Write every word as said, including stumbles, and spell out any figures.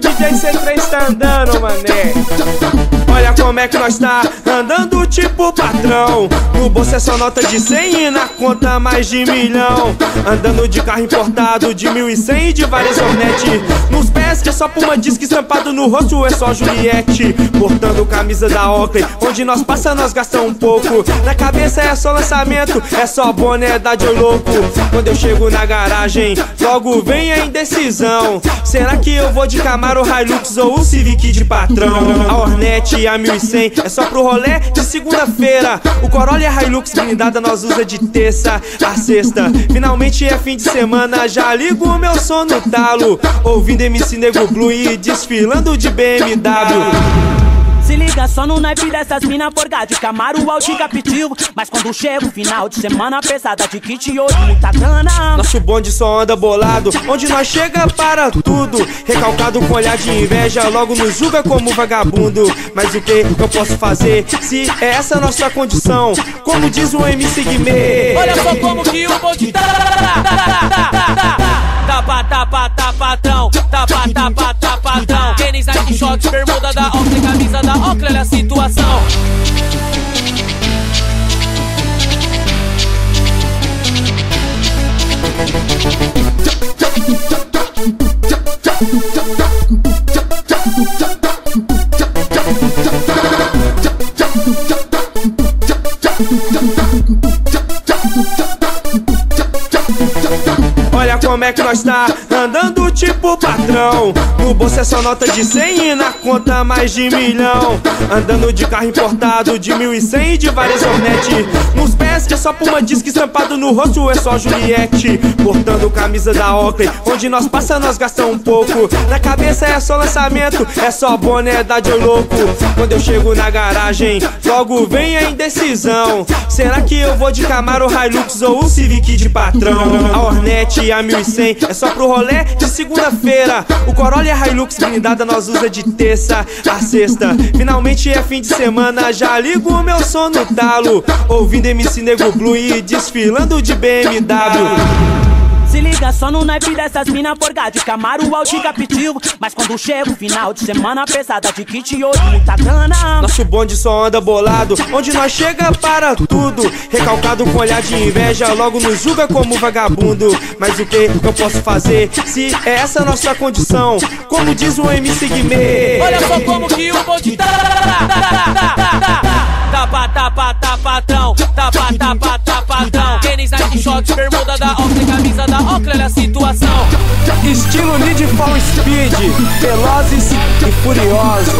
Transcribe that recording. que o D J C três tá andando, mané. Olha como é que nós tá andando tipo patrão. No bolso é só nota de cem e na conta mais de milhão. Andando de carro importado, de mil e cem e de várias Hornet. Nos pés que é só puma disque, estampado no rosto é só Juliette. Portando camisa da Oakley, onde nós passa nós gastamos um pouco. Na cabeça é só lançamento, é só boné da de louco. Quando eu chego na garagem, logo vem a indecisão. Será que eu vou de Camaro, Hilux ou um Civic de patrão? A Hornet e a mil e cem é só pro rolê de segunda-feira. O Corolla e a Hilux blindada nós usa de terça a sexta. Finalmente é fim de semana, já ligo o meu som no talo, ouvindo M C Negro Blue e desfilando de B M W. Se liga só no naipe dessas mina porca de Camaro, Audi, Capitivo. Mas quando chega o final de semana pesada de kit hoje, muita grana. Nosso bonde só anda bolado, onde nós chega para tudo. Recalcado com olhar de inveja, logo nos julga como vagabundo. Mas o que eu posso fazer se é essa nossa condição? Como diz o M C Guimê. Olha só como que o bonde tá, tapa, tapa, tapatão, tapa, tapa, tapatão. Tênis, Nike, shorts, bermuda da Oakley, camisa da Oakley, olha a situação. Olha como é que nós tá andando tipo patrão. No bolso é só nota de cem e na conta mais de milhão. Andando de carro importado, de mil e cem e de várias Hornet. Nos pés que é só puma disque, estampado no rosto é só Juliette. Portando camisa da Oakley, onde nós passa nós gastamos um pouco. Na cabeça é só lançamento, é só boné da de louco. Quando eu chego na garagem, logo vem a indecisão. Será que eu vou de Camaro, Hilux ou um Civic de patrão? A Hornet e a mil e cem é só pro rolê de segunda-feira. O Corolla e a Hilux blindada nós usa de terça a sexta. Finalmente é fim de semana, já ligo o meu som no talo, ouvindo M C Negro Blue e desfilando de B M W. Se liga só no naipe dessas mina porca de Camaro, Audi, Capitivo. Mas quando chega o final de semana pesada de kit hoje, muita grana. Nosso bonde só anda bolado, onde nós chega para tudo. Recalcado com olhar de inveja, logo nos julga como vagabundo. Mas o que eu posso fazer se é essa nossa condição? Como diz o M C Guimê. Olha só como que o bonde tá, tapa, tapa, tapatão, tapa, tapa, tapatão. Tênis, Nike, shorts, bermuda da Oakley, camisa da Oakley, olha a situação. Estilo Need for Speed, velozes e furiosos.